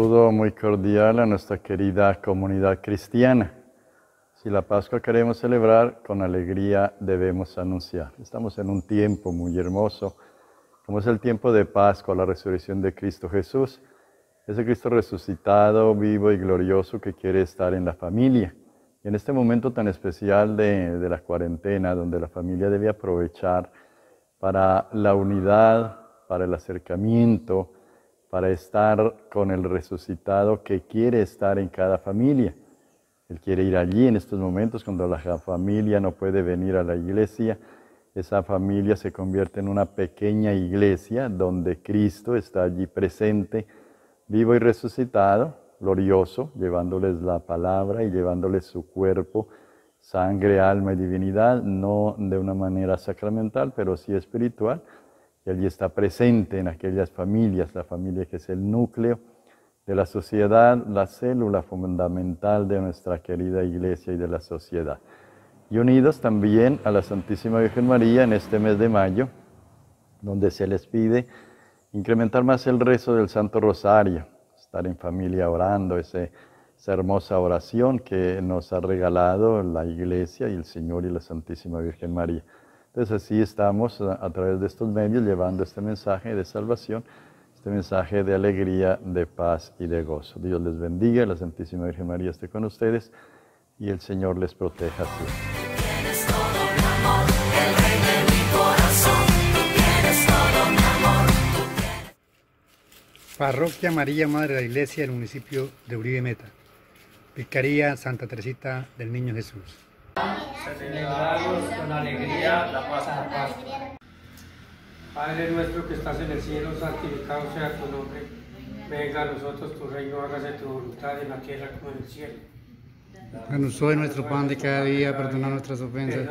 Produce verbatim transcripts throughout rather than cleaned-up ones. saludo muy cordial a nuestra querida comunidad cristiana. Si la Pascua queremos celebrar, con alegría debemos anunciar. Estamos en un tiempo muy hermoso, como es el tiempo de Pascua, la resurrección de Cristo Jesús. Ese Cristo resucitado, vivo y glorioso que quiere estar en la familia. Y en este momento tan especial de, de la cuarentena, donde la familia debe aprovechar para la unidad, para el acercamiento, para estar con el resucitado que quiere estar en cada familia. Él quiere ir allí en estos momentos cuando la familia no puede venir a la iglesia. Esa familia se convierte en una pequeña iglesia donde Cristo está allí presente, vivo y resucitado, glorioso, llevándoles la palabra y llevándoles su cuerpo, sangre, alma y divinidad, no de una manera sacramental, pero sí espiritual. Y allí está presente en aquellas familias, la familia que es el núcleo de la sociedad, la célula fundamental de nuestra querida iglesia y de la sociedad. Y unidos también a la Santísima Virgen María en este mes de mayo, donde se les pide incrementar más el rezo del Santo Rosario, estar en familia orando, ese, esa hermosa oración que nos ha regalado la iglesia y el Señor y la Santísima Virgen María. Entonces así estamos a, a través de estos medios llevando este mensaje de salvación, este mensaje de alegría, de paz y de gozo. Dios les bendiga, la Santísima Virgen María esté con ustedes y el Señor les proteja siempre. Parroquia María Madre de la Iglesia del municipio de Uribe Meta, Vicaría Santa Teresita del Niño Jesús. Celebramos con alegría la paz de la paz. Padre nuestro que estás en el cielo, santificado sea tu nombre. Venga a nosotros tu reino, hágase tu voluntad en la tierra como en el cielo. Danos hoy nuestro pan de cada día, perdona nuestras ofensas,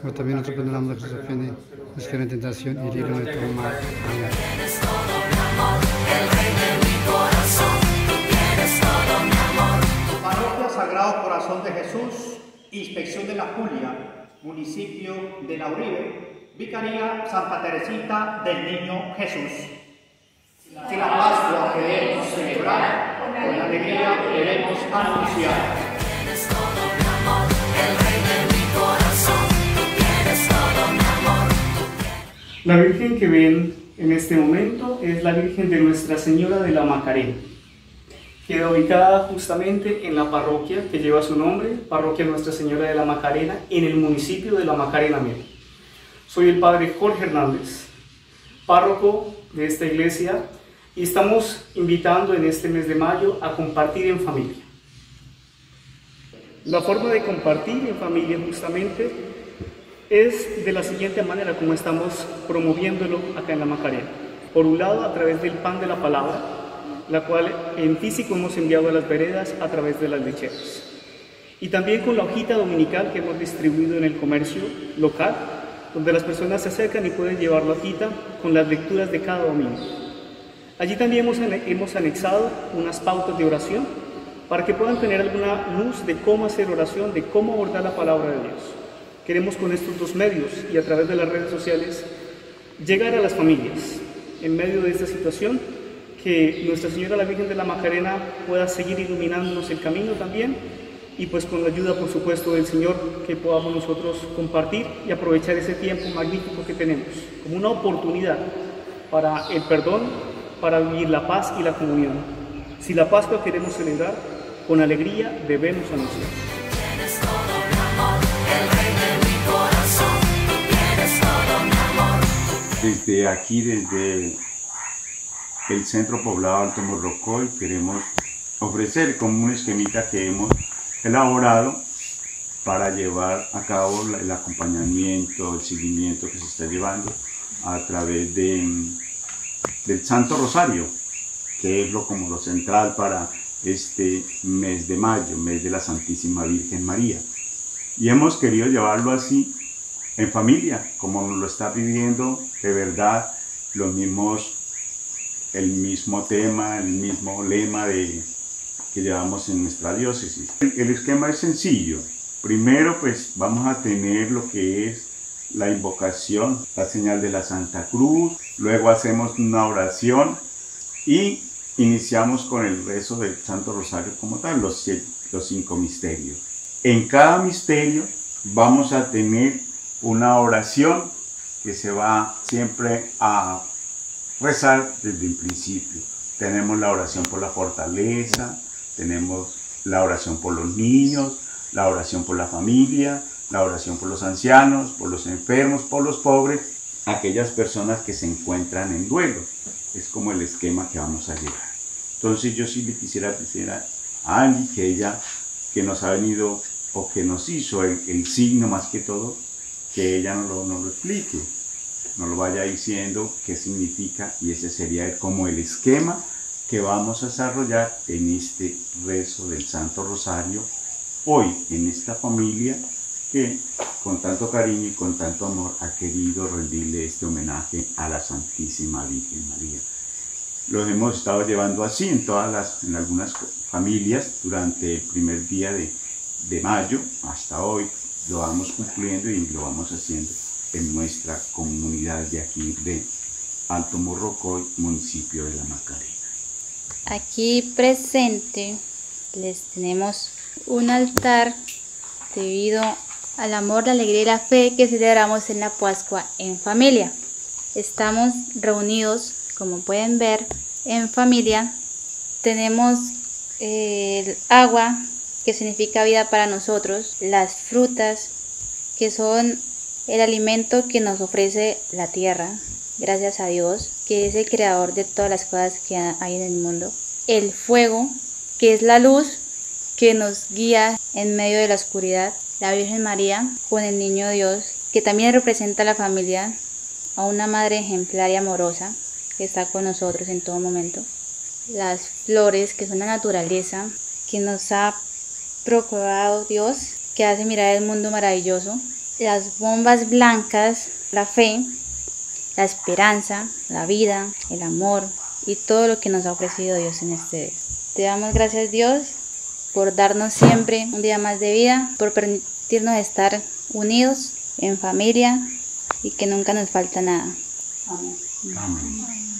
como también nosotros perdonamos a los que nos ofenden. No nos queden en tentación y líbranos de todo mal. Amén. El rey de mi corazón, tú tienes todo mi amor. Parroquia Sagrado Corazón de Jesús, Inspección de La Julia, municipio de La Uribe, Vicaría Santa Teresita del Niño Jesús. Si la Pascua queremos celebrar, con la alegría queremos anunciar. Tú tienes todo mi amor, el rey de mi corazón, tú tienes todo mi amor. La Virgen que ven en este momento es la Virgen de Nuestra Señora de la Macarena. Queda ubicada justamente en la parroquia que lleva su nombre, Parroquia Nuestra Señora de la Macarena, en el municipio de La Macarena. Soy el Padre Jorge Hernández, párroco de esta iglesia, y estamos invitando en este mes de mayo a compartir en familia. La forma de compartir en familia justamente es de la siguiente manera como estamos promoviéndolo acá en La Macarena. Por un lado, a través del pan de la palabra, la cual en físico hemos enviado a las veredas a través de las lecheras. Y también con la hojita dominical que hemos distribuido en el comercio local, donde las personas se acercan y pueden llevar la hojita con las lecturas de cada domingo. Allí también hemos, hemos anexado unas pautas de oración para que puedan tener alguna luz de cómo hacer oración, de cómo abordar la palabra de Dios. Queremos con estos dos medios y a través de las redes sociales llegar a las familias en medio de esta situación, que Nuestra Señora la Virgen de la Macarena pueda seguir iluminándonos el camino también, y pues con la ayuda por supuesto del Señor que podamos nosotros compartir y aprovechar ese tiempo magnífico que tenemos como una oportunidad para el perdón, para vivir la paz y la comunión. Si la Pascua queremos celebrar, con alegría debemos anunciar. Desde aquí, desde el centro poblado Alto Morrocoy, queremos ofrecer como un esquemita que hemos elaborado para llevar a cabo el acompañamiento, el seguimiento que se está llevando a través de, del Santo Rosario, que es lo, como lo central para este mes de mayo, mes de la Santísima Virgen María. Y hemos querido llevarlo así en familia, como nos lo está pidiendo de verdad, los mismos, el mismo tema, el mismo lema de, que llevamos en nuestra diócesis. El, el esquema es sencillo. Primero, pues vamos a tener lo que es la invocación, la señal de la Santa Cruz. Luego hacemos una oración y iniciamos con el rezo del Santo Rosario como tal, los, siete, los cinco misterios. En cada misterio vamos a tener una oración que se va siempre a rezar desde el principio. Tenemos la oración por la fortaleza, tenemos la oración por los niños, la oración por la familia, la oración por los ancianos, por los enfermos, por los pobres, aquellas personas que se encuentran en duelo. Es como el esquema que vamos a llevar. Entonces yo sí le quisiera decir a Andy que ella, que nos ha venido o que nos hizo el, el signo más que todo, que ella nos lo, nos lo explique, nos lo vaya diciendo qué significa, y ese sería como el esquema que vamos a desarrollar en este rezo del Santo Rosario hoy, en esta familia que con tanto cariño y con tanto amor ha querido rendirle este homenaje a la Santísima Virgen María. Los hemos estado llevando así en, todas las, en algunas familias durante el primer día de, de mayo hasta hoy. Lo vamos cumpliendo y lo vamos haciendo en nuestra comunidad de aquí de Alto Morrocoy, municipio de La Macarena. Aquí presente les tenemos un altar debido al amor, la alegría y la fe que celebramos en la Pascua en familia. Estamos reunidos, como pueden ver, en familia. Tenemos el agua, que significa vida para nosotros, las frutas, que son el alimento que nos ofrece la tierra, gracias a Dios, que es el creador de todas las cosas que hay en el mundo, el fuego, que es la luz que nos guía en medio de la oscuridad, la Virgen María con el Niño Dios, que también representa a la familia, a una madre ejemplar y amorosa que está con nosotros en todo momento, las flores, que son la naturaleza que nos ha procurado Dios, que hace mirar el mundo maravilloso, las bombas blancas, la fe, la esperanza, la vida, el amor y todo lo que nos ha ofrecido Dios en este día. Te damos gracias, Dios, por darnos siempre un día más de vida, por permitirnos estar unidos en familia y que nunca nos falta nada. Amén. Amén.